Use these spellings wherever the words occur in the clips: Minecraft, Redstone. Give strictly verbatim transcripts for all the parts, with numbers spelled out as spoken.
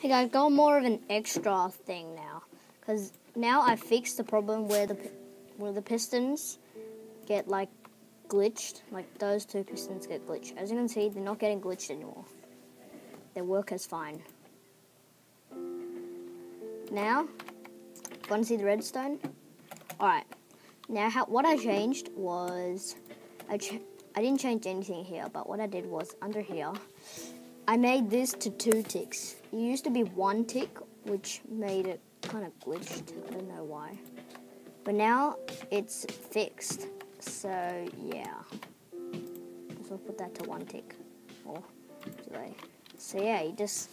Hey guys, got more of an extra thing now, because now I fixed the problem where the where the pistons get like glitched. Like those two pistons get glitched. As you can see, they're not getting glitched anymore. They work as fine. Now, want to see the redstone? All right. Now, how, what I changed was I ch I didn't change anything here, but what I did was under here. I made this to two ticks. It used to be one tick, which made it kind of glitched. I don't know why. But now it's fixed. So, yeah. So I'll put that to one tick. Or delay. So, yeah, you just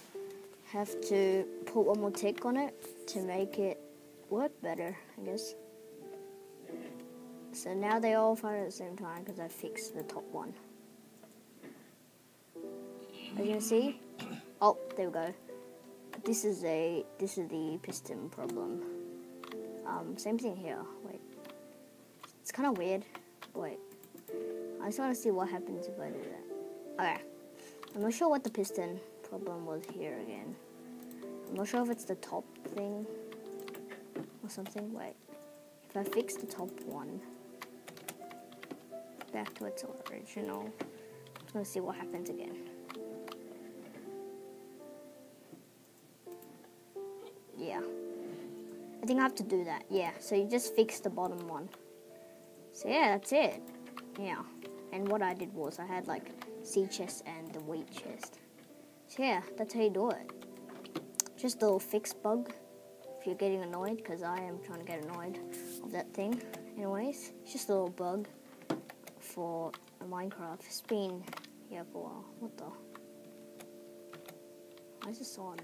have to put one more tick on it to make it work better, I guess. So now they all fire at the same time because I fixed the top one. As you can see, oh, there we go. This is a this is the piston problem. Um, same thing here. Wait, it's kind of weird. Wait, I just want to see what happens if I do that. Okay, I'm not sure what the piston problem was here again. I'm not sure if it's the top thing or something. Wait, if I fix the top one back to its original, I'm just gonna see what happens again. Yeah, I think I have to do that. Yeah, so you just fix the bottom one. So yeah, that's it. Yeah, and what I did was I had like seed chest and the wheat chest. So yeah, that's how you do it. Just a little fix bug if you're getting annoyed, because I am trying to get annoyed of that thing. Anyways, it's just a little bug for Minecraft. It's been here for a while. What the? Why is this on?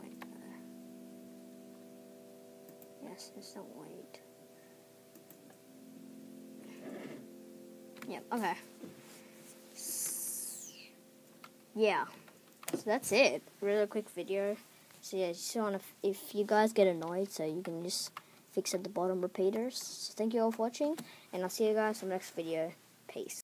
Wait, no. Yes, instant wait. Yep, okay. Yeah, so that's it. Really quick video. So yeah, just wanna, if you guys get annoyed, so you can just fix at the bottom repeaters. So thank you all for watching, and I'll see you guys in the next video. Peace.